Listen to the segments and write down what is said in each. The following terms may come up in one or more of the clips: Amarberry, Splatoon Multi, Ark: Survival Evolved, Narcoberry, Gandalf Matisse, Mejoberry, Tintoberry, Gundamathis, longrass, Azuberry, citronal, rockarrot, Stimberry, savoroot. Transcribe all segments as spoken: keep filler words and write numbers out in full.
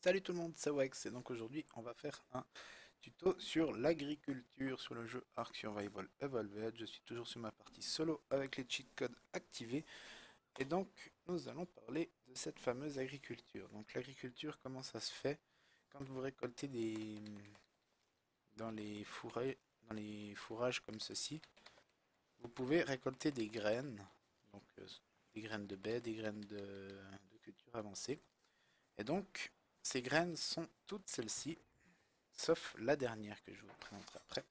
Salut tout le monde, c'est Wex et donc aujourd'hui on va faire un tuto sur l'agriculture sur le jeu Ark Survival Evolved. Je suis toujours sur ma partie solo avec les cheat codes activés et donc nous allons parler de cette fameuse agriculture. Donc l'agriculture, comment ça se fait? Quand vous récoltez des dans les fourrages, dans les fourrages comme ceci, vous pouvez récolter des graines, donc euh, des graines de baies, des graines de, de culture avancée, et donc ces graines sont toutes celles-ci, sauf la dernière que je vous présenterai après.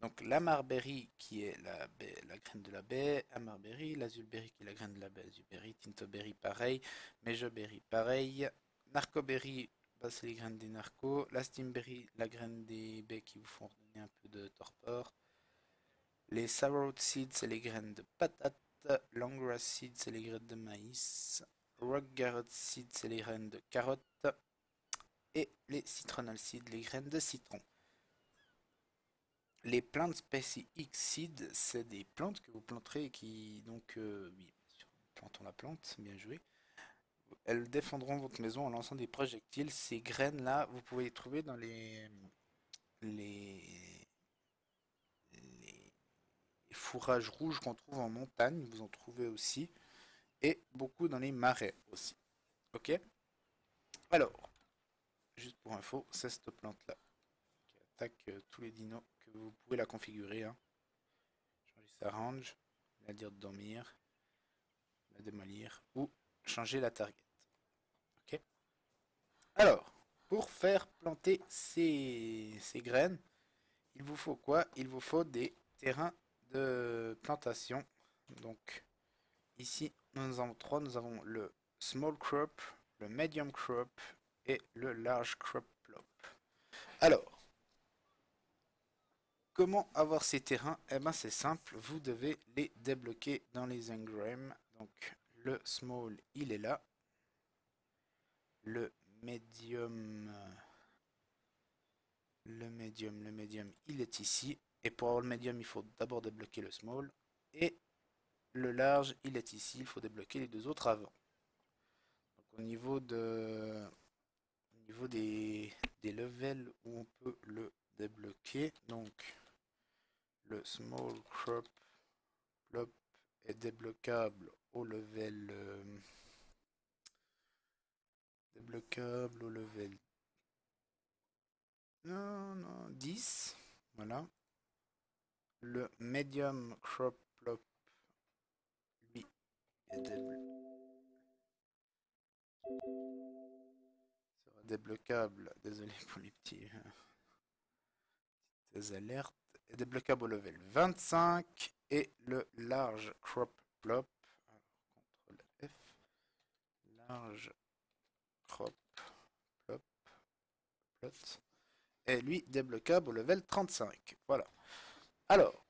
Donc l'Amarberry qui est la, baie, la graine de la baie, Amarberry, l'Azuberry qui est la graine de la baie, Azuberry, Tintoberry pareil, Mejoberry pareil, Narcoberry, bah, c'est les graines des narcos, la Stimberry, la graine des baies qui vous font redonner un peu de torpeur, les savoroot seeds, c'est les graines de patates, longrass seeds, c'est les graines de maïs, rockarrot seeds, c'est les graines de carottes, et les citronal seeds, les graines de citron. Les plantes Species X seeds, c'est des plantes que vous planterez et qui, donc, euh, oui, bien sûr, plantons la plante, bien joué. Elles défendront votre maison en lançant des projectiles. Ces graines-là, vous pouvez les trouver dans les, les, les fourrages rouges qu'on trouve en montagne, vous en trouvez aussi, et beaucoup dans les marais aussi. Ok? Alors, juste pour info, c'est cette plante-là qui attaque euh, tous les dinos que vous pouvez la configurer. Hein. Changer sa range, la dire de dormir, la démolir ou changer la target. Ok. Alors, pour faire planter ces, ces graines, il vous faut quoi? Il vous faut des terrains de plantation. Donc, ici, nous en avons trois. Nous avons le small crop, le medium crop et le large crop plop. Alors, comment avoir ces terrains? Eh ben c'est simple, vous devez les débloquer dans les engrams. Donc le small, il est là. Le medium, le medium, le medium, il est ici. Et pour avoir le medium, il faut d'abord débloquer le small. Et le large, il est ici. Il faut débloquer les deux autres avant. Donc au niveau de... Au niveau des, des levels où on peut le débloquer, donc le small crop plop est débloquable au level euh, débloquable au level non, non, dix, voilà. Le medium crop plop, lui, est débloquable. Débloquable, désolé pour les petits petites alertes, débloquable au level vingt-cinq, et le large crop plop, alors contrôle F, large crop plop, plot, et lui débloquable au level trente-cinq. Voilà. Alors,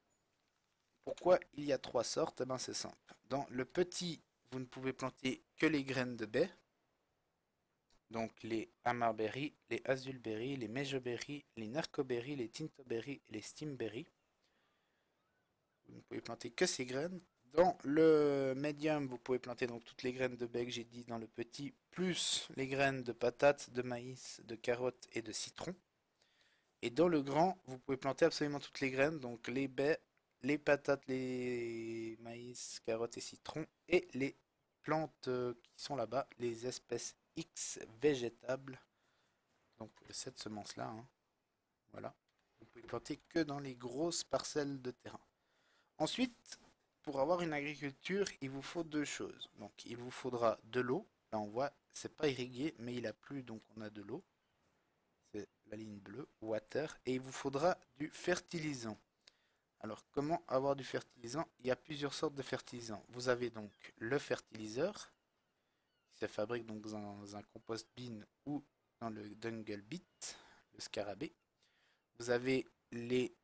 pourquoi il y a trois sortes? Eh ben c'est simple. Dans le petit, vous ne pouvez planter que les graines de baies. Donc les Amarberry, les Azuberry, les Mejoberry, les Narcoberry, les Tintoberry et les Stimberry. Vous ne pouvez planter que ces graines. Dans le médium, vous pouvez planter donc toutes les graines de bec, j'ai dit dans le petit, plus les graines de patates, de maïs, de carottes et de citron. Et dans le grand, vous pouvez planter absolument toutes les graines, donc les baies, les patates, les maïs, carottes et citrons, et les plantes qui sont là-bas, les espèces X végétable, donc cette semence là, hein. Voilà, vous pouvez planter que dans les grosses parcelles de terrain. Ensuite, pour avoir une agriculture, il vous faut deux choses. Donc il vous faudra de l'eau, là on voit c'est pas irrigué mais il a plu donc on a de l'eau, c'est la ligne bleue, water, et il vous faudra du fertilisant. Alors comment avoir du fertilisant? Il y a plusieurs sortes de fertilisants. Vous avez donc le fertiliseur, ça fabrique donc dans un compost bin ou dans le Dungle Bit, le scarabée. Vous avez les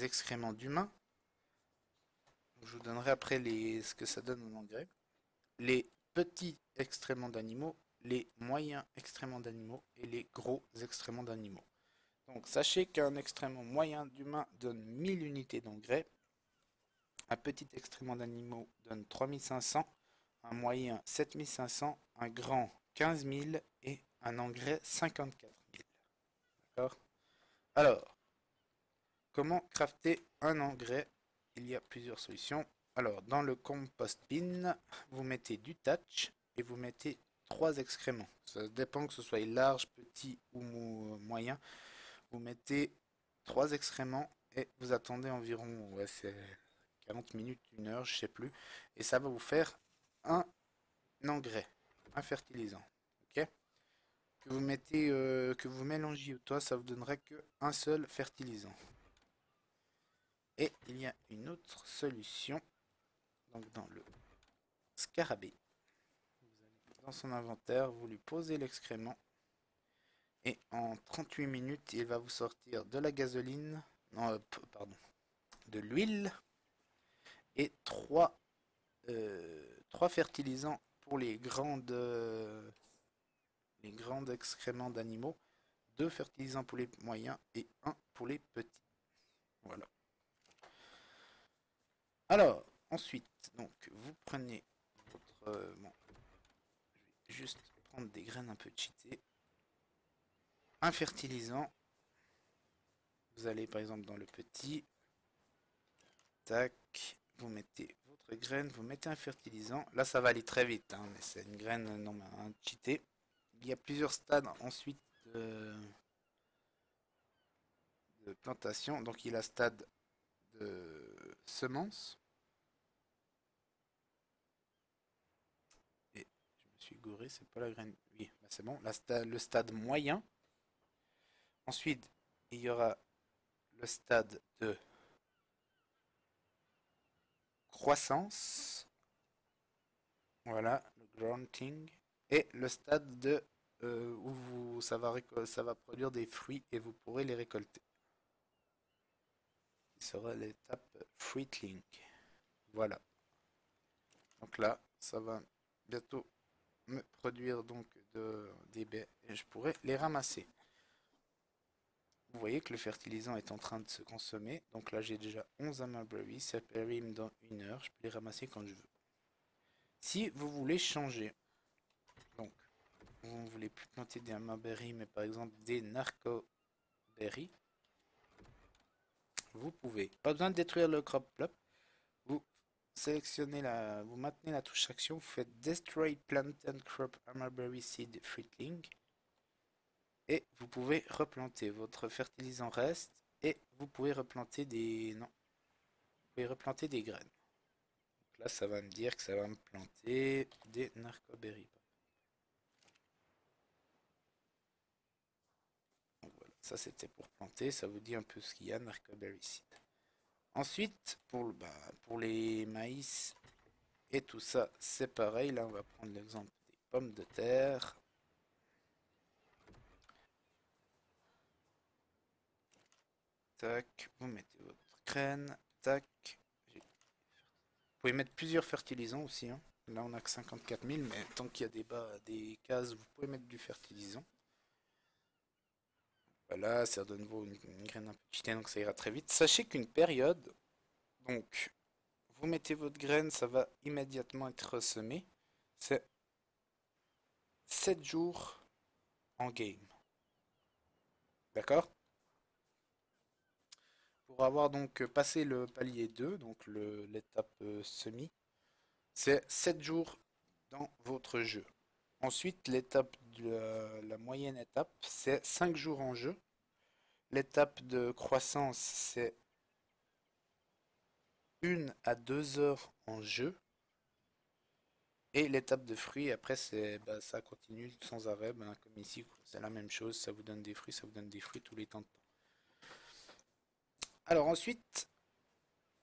excréments d'humains. Je vous donnerai après les, ce que ça donne en engrais. Les petits excréments d'animaux, les moyens excréments d'animaux et les gros excréments d'animaux. Donc sachez qu'un excrément moyen d'humain donne mille unités d'engrais. Un petit excrément d'animaux donne trois mille cinq cents. Un moyen sept mille cinq cents, un grand quinze mille et un engrais cinquante-quatre mille. D'accord. Alors, comment crafter un engrais? Il y a plusieurs solutions. Alors, dans le compost bin, vous mettez du thatch et vous mettez trois excréments. Ça dépend que ce soit large, petit ou moyen. Vous mettez trois excréments et vous attendez environ ouais, c'est quarante minutes, une heure, je sais plus. Et ça va vous faire un engrais, un fertilisant. Ok, que vous mettez, euh, que vous mélangiez au toit, ça vous donnera que un seul fertilisant. Et il y a une autre solution. Donc dans le scarabée, vous allez dans son inventaire, vous lui posez l'excrément. Et en trente-huit minutes, il va vous sortir de la gasoline, non, euh, pardon, de l'huile et trois, euh, trois fertilisants pour les grandes, euh, les grandes excréments d'animaux, deux fertilisants pour les moyens et un pour les petits. Voilà. Alors, ensuite, donc, vous prenez votre, euh, bon, je vais juste prendre des graines un peu cheatées. Un fertilisant, vous allez par exemple dans le petit, tac, vous mettez votre graine, vous mettez un fertilisant, là ça va aller très vite, hein, mais c'est une graine non mais un cheaté. Il y a plusieurs stades ensuite de, de plantation, donc il y a stade de semence, et je me suis gouré, c'est pas la graine, oui, bah c'est bon, la stade, le stade moyen. Ensuite, il y aura le stade de croissance, voilà, le growing, et le stade de euh, où vous, ça, va ça va produire des fruits et vous pourrez les récolter. Il sera l'étape fruitling, voilà. Donc là, ça va bientôt me produire donc de, des baies et je pourrai les ramasser. Vous voyez que le fertilisant est en train de se consommer. Donc là, j'ai déjà onze Amarberry. Ça périme dans une heure. Je peux les ramasser quand je veux. Si vous voulez changer, donc, vous ne voulez plus planter des Amarberry, mais par exemple des Narcoberry, vous pouvez. Pas besoin de détruire le crop plop. Vous sélectionnez la, vous maintenez la touche action. Vous faites Destroy Plant and Crop Amarberry Seed Fruitling. Et vous pouvez replanter. Votre fertilisant reste et vous pouvez replanter des non, vous pouvez replanter des graines. Donc là, ça va me dire que ça va me planter des Narcoberry. Donc voilà, ça c'était pour planter. Ça vous dit un peu ce qu'il y a, Narcoberry seed. Ensuite, pour le bah, pour les maïs et tout ça, c'est pareil. Là, on va prendre l'exemple des pommes de terre. Tac, vous mettez votre graine, tac. Vous pouvez mettre plusieurs fertilisants aussi, hein. Là on n'a que cinquante-quatre mille, mais tant qu'il y a des bas, des cases, vous pouvez mettre du fertilisant. Voilà, c'est de nouveau une, une graine un peu cheatée, donc ça ira très vite. Sachez qu'une période, donc, vous mettez votre graine, ça va immédiatement être semé. C'est sept jours en game. D'accord? Pour avoir donc passé le palier deux, donc l'étape euh, semi, c'est sept jours dans votre jeu. Ensuite, l'étape de la, la moyenne étape, c'est cinq jours en jeu. L'étape de croissance, c'est une à deux heures en jeu. Et l'étape de fruits, après, c'est bah, ça continue sans arrêt. Bah, comme ici, c'est la même chose. Ça vous donne des fruits, ça vous donne des fruits tous les temps de temps. Alors ensuite,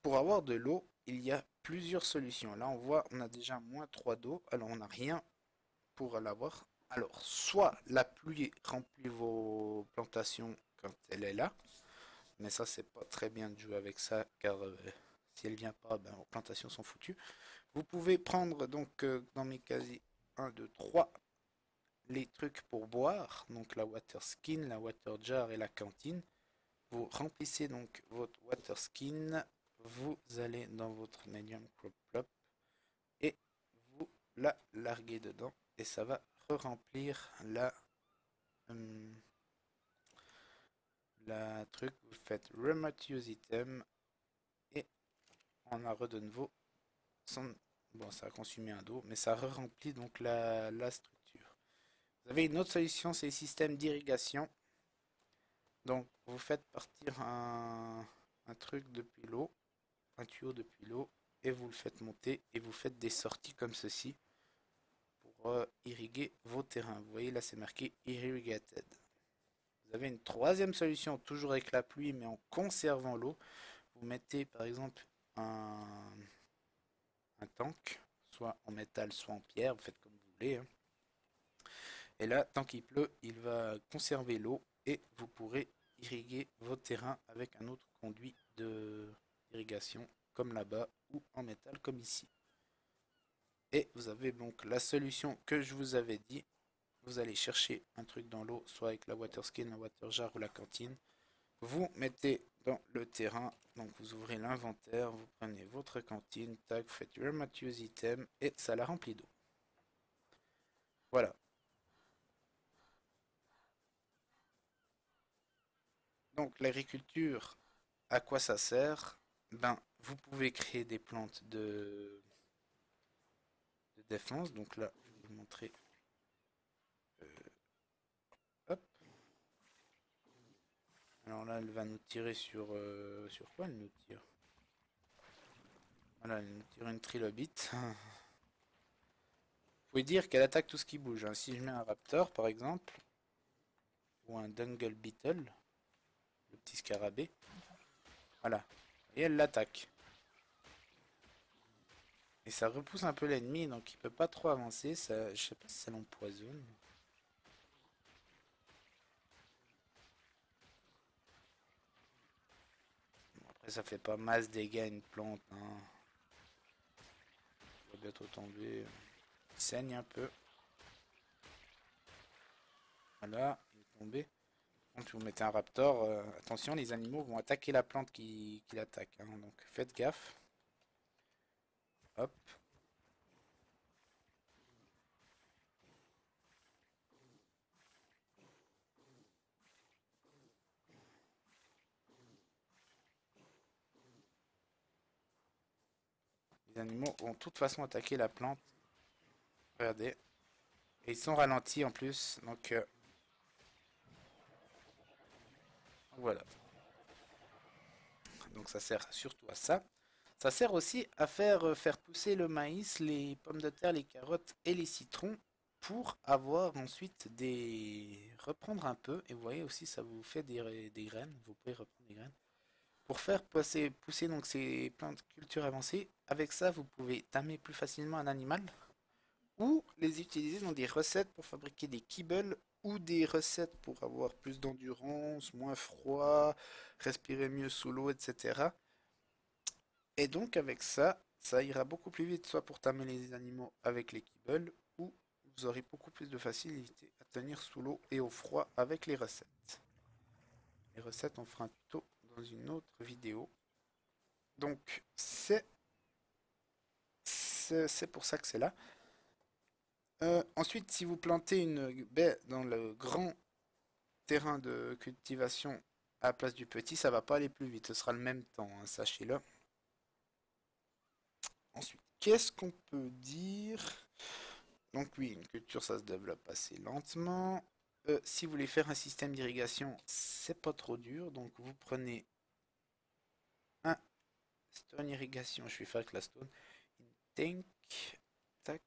pour avoir de l'eau, il y a plusieurs solutions. Là, on voit, on a déjà moins trois d'eau. Alors, on n'a rien pour l'avoir. Alors, soit la pluie remplit vos plantations quand elle est là. Mais ça, c'est pas très bien de jouer avec ça, car euh, si elle vient pas, ben, vos plantations sont foutues. Vous pouvez prendre, donc, euh, dans mes casiers un, deux, trois, les trucs pour boire. Donc, la water skin, la water jar et la cantine. Vous remplissez donc votre water skin, vous allez dans votre medium crop plop et vous la larguez dedans et ça va remplir la, euh, la truc, vous faites remote use item et on a re de nouveau son... Bon, ça a consumé un dos, mais ça re-remplit donc la, la structure. Vous avez une autre solution, c'est les systèmes d'irrigation. Donc, vous faites partir un, un truc depuis l'eau, un tuyau depuis l'eau, et vous le faites monter, et vous faites des sorties comme ceci pour euh, irriguer vos terrains. Vous voyez, là, c'est marqué « Irrigated ». Vous avez une troisième solution, toujours avec la pluie, mais en conservant l'eau. Vous mettez, par exemple, un... un tank, soit en métal, soit en pierre, vous faites comme vous voulez. Hein. Et là, tant qu'il pleut, il va conserver l'eau et vous pourrez irriguer vos terrains avec un autre conduit d'irrigation, comme là-bas, ou en métal, comme ici. Et vous avez donc la solution que je vous avais dit. Vous allez chercher un truc dans l'eau, soit avec la water skin, la water jar ou la cantine. Vous mettez dans le terrain, donc vous ouvrez l'inventaire, vous prenez votre cantine, tac, vous faites remote use item et ça la remplit d'eau. Voilà. Donc l'agriculture, à quoi ça sert? Ben, vous pouvez créer des plantes de, de défense. Donc là, je vais vous montrer. Euh... Hop. Alors là, elle va nous tirer sur... Euh, sur quoi elle nous tire? Voilà, elle nous tire une trilobite. Vous pouvez dire qu'elle attaque tout ce qui bouge. Hein. Si je mets un raptor, par exemple, ou un jungle beetle, le petit scarabée, voilà, et elle l'attaque. Et ça repousse un peu l'ennemi, donc il peut pas trop avancer. Ça, je sais pas si ça l'empoisonne. Après, ça fait pas masse dégâts une plante. Hein. Il va bientôt tomber. Il saigne un peu. Voilà, il est tombé. Quand vous mettez un raptor, euh, attention, les animaux vont attaquer la plante qui, qui l'attaque. Hein, donc faites gaffe. Hop. Les animaux vont de toute façon attaquer la plante. Regardez. Et ils sont ralentis en plus. Donc euh, voilà. Donc ça sert surtout à ça. Ça sert aussi à faire, euh, faire pousser le maïs, les pommes de terre, les carottes et les citrons pour avoir ensuite des... reprendre un peu. Et vous voyez aussi, ça vous fait des, des graines. Vous pouvez reprendre des graines. Pour faire pousser, pousser donc ces plantes culture avancées, avec ça vous pouvez tamer plus facilement un animal ou les utiliser dans des recettes pour fabriquer des kibbles ou des recettes pour avoir plus d'endurance, moins froid, respirer mieux sous l'eau, et cetera. Et donc avec ça, ça ira beaucoup plus vite, soit pour tamer les animaux avec les kibbles, ou vous aurez beaucoup plus de facilité à tenir sous l'eau et au froid avec les recettes. Les recettes, on fera un tuto dans une autre vidéo. Donc c'est c'est pour ça que c'est là. Euh, ensuite, si vous plantez une baie dans le grand terrain de cultivation à la place du petit, ça va pas aller plus vite. Ce sera le même temps, hein, sachez-le. Ensuite, qu'est-ce qu'on peut dire? Donc oui, une culture, ça se développe assez lentement. Euh, si vous voulez faire un système d'irrigation, c'est pas trop dur. Donc vous prenez un stone irrigation. Je vais faire avec la stone. Tank, tac.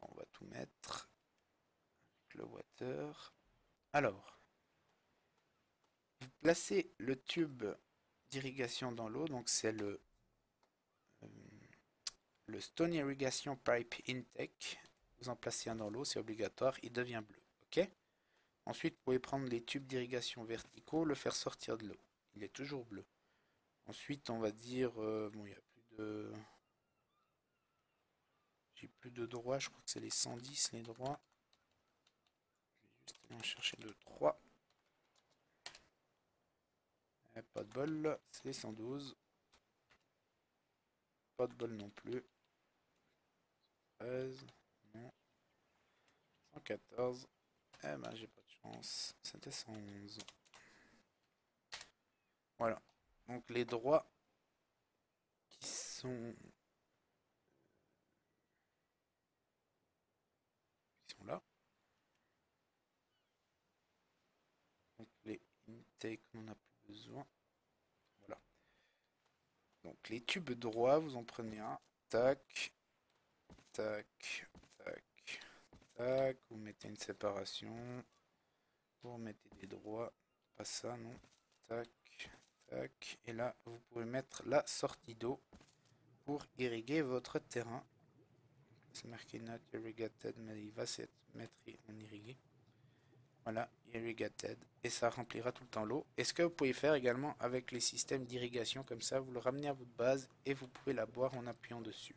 On va tout mettre avec le water. Alors, vous placez le tube d'irrigation dans l'eau, donc c'est le, euh, le Stone Irrigation Pipe Intake. Vous en placez un dans l'eau, c'est obligatoire, il devient bleu. Ok. Ensuite, vous pouvez prendre les tubes d'irrigation verticaux, le faire sortir de l'eau. Il est toujours bleu. Ensuite, on va dire, euh, bon, il n'y a plus de... J'ai plus de droits, je crois que c'est les cent dix les droits. Je vais juste aller en chercher deux trois. Et pas de bol, c'est les cent douze. Pas de bol non plus. treize, non. cent quatorze. Eh ben j'ai pas de chance. C'était cent onze. Voilà. Donc les droits qui sont... Ils sont là. Donc les intakes, on n'a plus besoin. Voilà. Donc les tubes droits, vous en prenez un. Tac. Tac. Tac. Tac, vous mettez une séparation, vous remettez des droits, pas ça non, tac, tac, et là vous pouvez mettre la sortie d'eau pour irriguer votre terrain. C'est marqué not irrigated, mais il va se mettre en irrigué. Voilà, irrigated, et ça remplira tout le temps l'eau. Et ce que vous pouvez faire également avec les systèmes d'irrigation, comme ça vous le ramenez à votre base et vous pouvez la boire en appuyant dessus.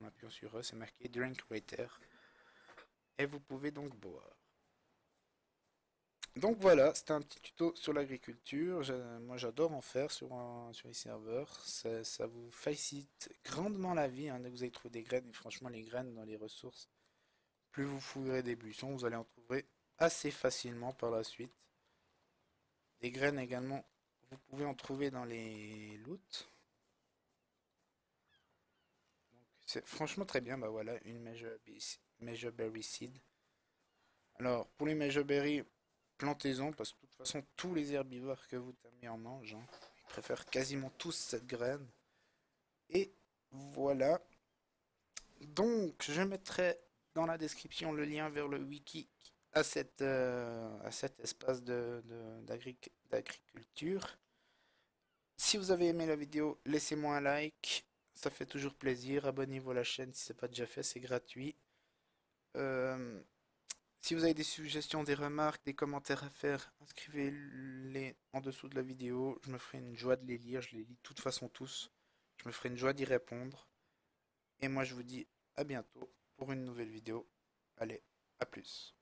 En appuyant sur eux, c'est marqué drink water. Et vous pouvez donc boire. Donc voilà, c'était un petit tuto sur l'agriculture. Moi j'adore en faire sur, un, sur les serveurs. Ça, ça vous facilite grandement la vie. Hein. Vous allez trouver des graines. Et franchement, les graines dans les ressources, plus vous fouillerez des buissons, vous allez en trouver assez facilement par la suite. Des graines également, vous pouvez en trouver dans les loots. C'est franchement très bien. Bah voilà, une Mejoberry ici. Mejoberry seed. Alors pour les Mejoberry, plantez-en parce que de toute façon tous les herbivores que vous tamez en mangent, hein. Ils préfèrent quasiment tous cette graine. Et voilà. Donc je mettrai dans la description le lien vers le wiki à, cette, euh, à cet espace de, de, d'agric- d'agriculture. Si vous avez aimé la vidéo, laissez-moi un like, ça fait toujours plaisir. Abonnez-vous à la chaîne si ce n'est pas déjà fait, c'est gratuit. Euh, si vous avez des suggestions, des remarques, des commentaires à faire, inscrivez-les en dessous de la vidéo. Je me ferai une joie de les lire. Je les lis de toute façon tous. Je me ferai une joie d'y répondre. Et moi, je vous dis à bientôt pour une nouvelle vidéo. Allez, à plus.